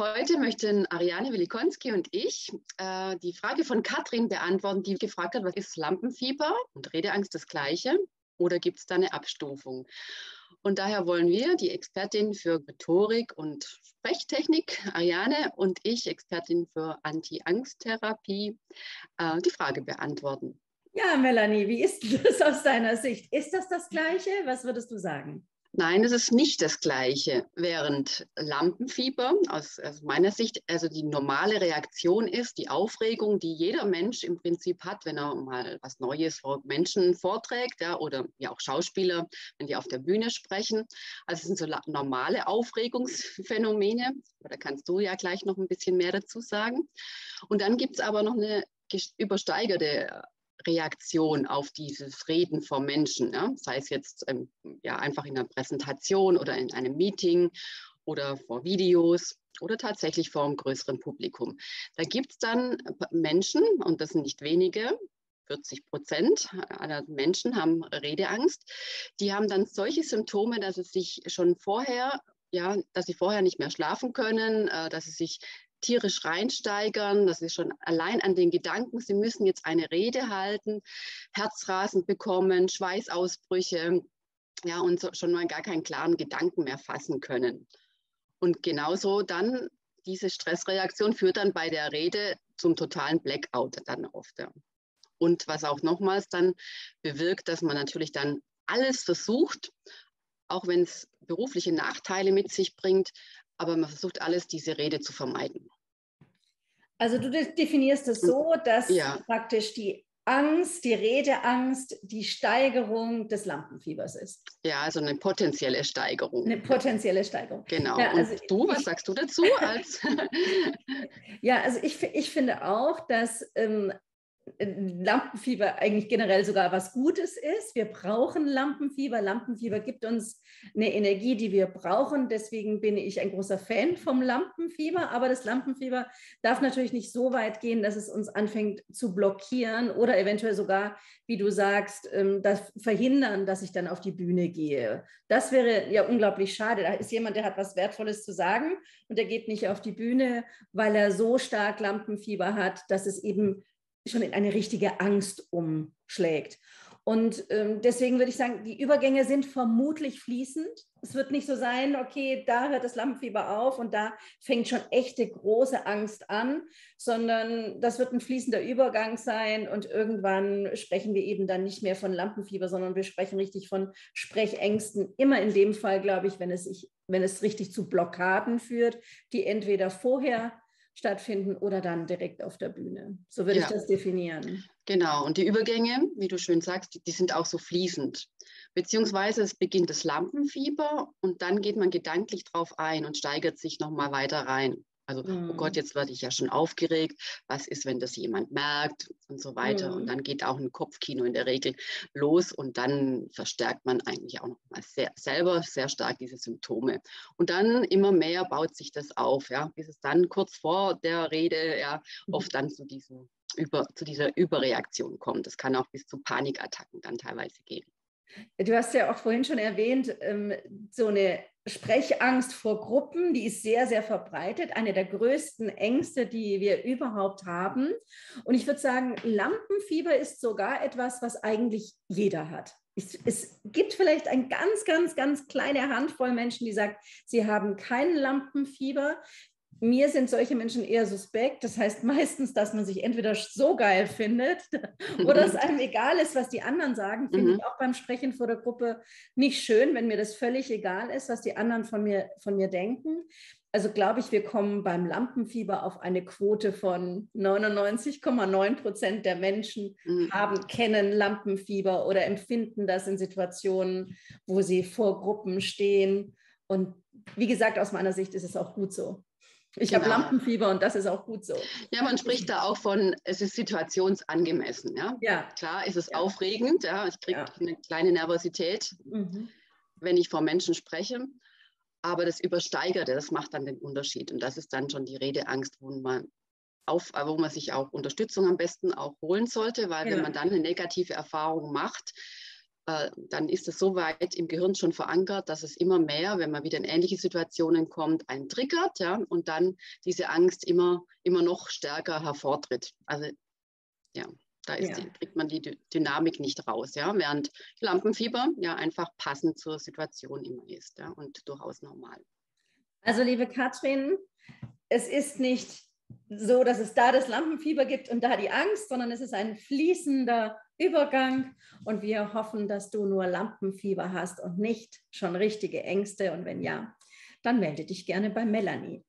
Heute möchten Ariane Willikonsky und ich die Frage von Katrin beantworten, die gefragt hat, was ist Lampenfieber und Redeangst das Gleiche oder gibt es da eine Abstufung? Und daher wollen wir, die Expertin für Rhetorik und Sprechtechnik, Ariane, und ich, Expertin für Anti-Angst-Therapie, die Frage beantworten. Ja, Melanie, wie ist das aus deiner Sicht? Ist das das Gleiche? Was würdest du sagen? Nein, es ist nicht das Gleiche. Während Lampenfieber aus meiner Sicht also die normale Reaktion ist, die Aufregung, die jeder Mensch im Prinzip hat, wenn er mal was Neues vor Menschen vorträgt, ja, oder ja auch Schauspieler, wenn die auf der Bühne sprechen. Also es sind so normale Aufregungsphänomene. Da kannst du ja gleich noch ein bisschen mehr dazu sagen. Und dann gibt es aber noch eine übersteigerte Reaktion auf dieses Reden vor Menschen, ja? Sei es jetzt ja, einfach in einer Präsentation oder in einem Meeting oder vor Videos oder tatsächlich vor einem größeren Publikum. Da gibt es dann Menschen, und das sind nicht wenige, 40% aller Menschen haben Redeangst, die haben dann solche Symptome, dass es sich schon vorher, ja, dass sie vorher nicht mehr schlafen können, dass sie sich tierisch reinsteigern, das ist schon allein an den Gedanken, sie müssen jetzt eine Rede halten, Herzrasen bekommen, Schweißausbrüche, ja, und so, schon mal gar keinen klaren Gedanken mehr fassen können. Und genauso dann, diese Stressreaktion führt dann bei der Rede zum totalen Blackout dann oft. Ja. Und was auch nochmals dann bewirkt, dass man natürlich dann alles versucht, auch wenn es berufliche Nachteile mit sich bringt, aber man versucht alles, diese Rede zu vermeiden. Also du definierst es so, dass ja praktisch die Angst, die Redeangst, die Steigerung des Lampenfiebers ist. Ja, also eine potenzielle Steigerung. Eine potenzielle Steigerung. Genau. Ja, also und du, was sagst du dazu? Ja, also ich finde auch, dass Lampenfieber eigentlich generell sogar was Gutes ist. Wir brauchen Lampenfieber. Lampenfieber gibt uns eine Energie, die wir brauchen. Deswegen bin ich ein großer Fan vom Lampenfieber. Aber das Lampenfieber darf natürlich nicht so weit gehen, dass es uns anfängt zu blockieren oder eventuell sogar, wie du sagst, das verhindern, dass ich dann auf die Bühne gehe. Das wäre ja unglaublich schade. Da ist jemand, der hat was Wertvolles zu sagen und der geht nicht auf die Bühne, weil er so stark Lampenfieber hat, dass es eben schon in eine richtige Angst umschlägt. Und deswegen würde ich sagen, die Übergänge sind vermutlich fließend. Es wird nicht so sein, okay, da hört das Lampenfieber auf und da fängt schon echte große Angst an, sondern das wird ein fließender Übergang sein und irgendwann sprechen wir eben dann nicht mehr von Lampenfieber, sondern wir sprechen richtig von Sprechängsten. Immer in dem Fall, glaube ich, wenn es richtig zu Blockaden führt, die entweder vorher stattfinden oder dann direkt auf der Bühne. So würde ich das definieren. Genau, und die Übergänge, wie du schön sagst, die sind auch so fließend. Beziehungsweise es beginnt das Lampenfieber und dann geht man gedanklich drauf ein und steigert sich nochmal weiter rein. Also, oh Gott, jetzt werde ich ja schon aufgeregt. Was ist, wenn das jemand merkt und so weiter? Und dann geht auch ein Kopfkino in der Regel los und dann verstärkt man eigentlich auch nochmal selber sehr stark diese Symptome. Und dann immer mehr baut sich das auf, ja, bis es dann kurz vor der Rede ja oft dann zu dieser Überreaktion kommt. Das kann auch bis zu Panikattacken dann teilweise gehen. Du hast ja auch vorhin schon erwähnt, so eine Sprechangst vor Gruppen, die ist sehr, sehr verbreitet. Eine der größten Ängste, die wir überhaupt haben. Und ich würde sagen, Lampenfieber ist sogar etwas, was eigentlich jeder hat. Es gibt vielleicht eine ganz, ganz, ganz kleine Handvoll Menschen, die sagen, sie haben kein Lampenfieber. Mir sind solche Menschen eher suspekt. Das heißt meistens, dass man sich entweder so geil findet oder es einem egal ist, was die anderen sagen. Finde ich auch beim Sprechen vor der Gruppe nicht schön, wenn mir das völlig egal ist, was die anderen von mir denken. Also glaube ich, wir kommen beim Lampenfieber auf eine Quote von 99,9% der Menschen kennen Lampenfieber oder empfinden das in Situationen, wo sie vor Gruppen stehen. Und wie gesagt, aus meiner Sicht ist es auch gut so. Ich habe Lampenfieber und das ist auch gut so. Ja, man spricht da auch von, es ist situationsangemessen. Ja? Ja. Klar ist es aufregend, ja? Ich kriege eine kleine Nervosität, wenn ich vor Menschen spreche, aber das Übersteigerte, das macht dann den Unterschied und das ist dann schon die Redeangst, wo man sich auch Unterstützung am besten auch holen sollte, weil wenn man dann eine negative Erfahrung macht, dann ist es so weit im Gehirn schon verankert, dass es immer mehr, wenn man wieder in ähnliche Situationen kommt, einen triggert, ja, und dann diese Angst immer noch stärker hervortritt. Also ja, da ist die, kriegt man die Dynamik nicht raus, ja, während Lampenfieber ja einfach passend zur Situation immer ist, ja, und durchaus normal. Also liebe Katrin, es ist nicht so, dass es da das Lampenfieber gibt und da die Angst, sondern es ist ein fließender Übergang und wir hoffen, dass du nur Lampenfieber hast und nicht schon richtige Ängste, und wenn ja, dann melde dich gerne bei Melanie.